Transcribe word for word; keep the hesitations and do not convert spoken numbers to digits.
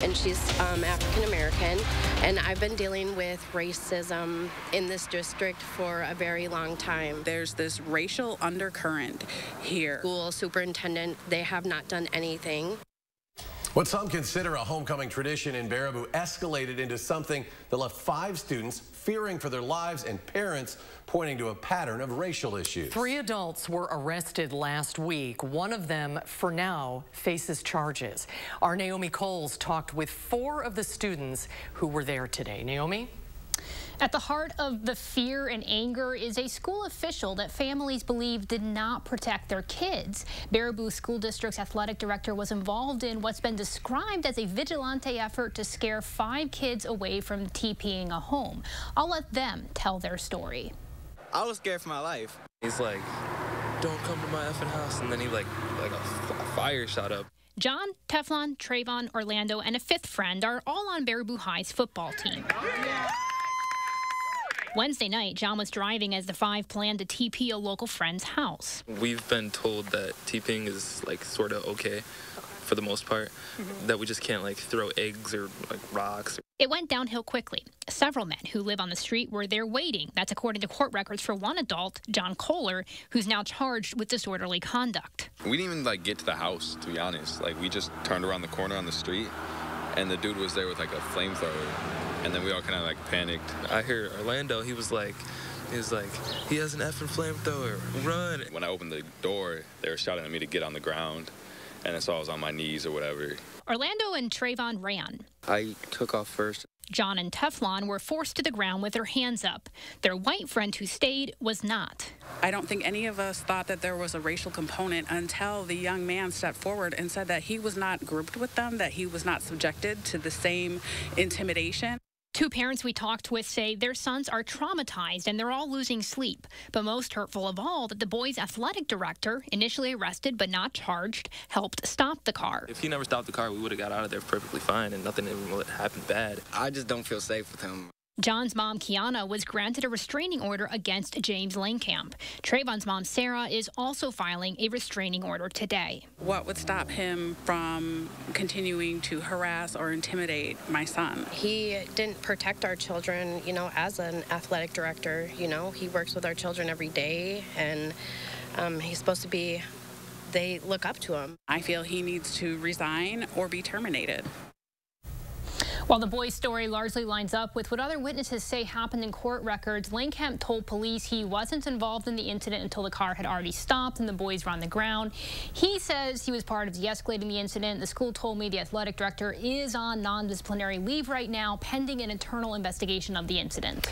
and she's um, African-American, and I've been dealing with racism in this district for a very long time. There's this racial undercurrent here. School superintendent, they have not done anything. What some consider a homecoming tradition in Baraboo escalated into something that left five students fearing for their lives and parents pointing to a pattern of racial issues. Three adults were arrested last week. One of them, for now, faces charges. Our Naomi Coles talked with four of the students who were there today. Naomi? At the heart of the fear and anger is a school official that families believe did not protect their kids. Baraboo School District's athletic director was involved in what's been described as a vigilante effort to scare five kids away from TPing a home. I'll let them tell their story. I was scared for my life. He's like, don't come to my effing house. And then he like, like a fire shot up. John, Teflon, Trayvon, Orlando, and a fifth friend are all on Baraboo High's football team. Yeah. Wednesday night, John was driving as the five planned to T P a local friend's house. We've been told that TPing is like sort of okay for the most part, mm-hmm. that we just can't like throw eggs or like rocks. It went downhill quickly. Several men who live on the street were there waiting. That's according to court records for one adult, John Kohler, who's now charged with disorderly conduct. We didn't even like get to the house, to be honest. Like we just turned around the corner on the street and the dude was there with like a flamethrower. And then we all kind of like panicked. I heard Orlando, he was like, he was like, he has an effing flamethrower, run. When I opened the door, they were shouting at me to get on the ground. And I saw I was on my knees or whatever. Orlando and Trayvon ran. I took off first. John and Teflon were forced to the ground with their hands up. Their white friend who stayed was not. I don't think any of us thought that there was a racial component until the young man stepped forward and said that he was not grouped with them, that he was not subjected to the same intimidation. Two parents we talked with say their sons are traumatized and they're all losing sleep. But most hurtful of all, that the boys' athletic director, initially arrested but not charged, helped stop the car. If he never stopped the car, we would have got out of there perfectly fine and nothing would have happened bad. I just don't feel safe with him. John's mom, Kiana, was granted a restraining order against James Langkamp. Trayvon's mom, Sarah, is also filing a restraining order today. What would stop him from continuing to harass or intimidate my son? He didn't protect our children, you know, as an athletic director. You know, he works with our children every day, and um, he's supposed to be, they look up to him. I feel he needs to resign or be terminated. While the boy's story largely lines up with what other witnesses say happened in court records, Langkamp told police he wasn't involved in the incident until the car had already stopped and the boys were on the ground. He says he was part of de-escalating the incident. The school told me the athletic director is on non-disciplinary leave right now, pending an internal investigation of the incident.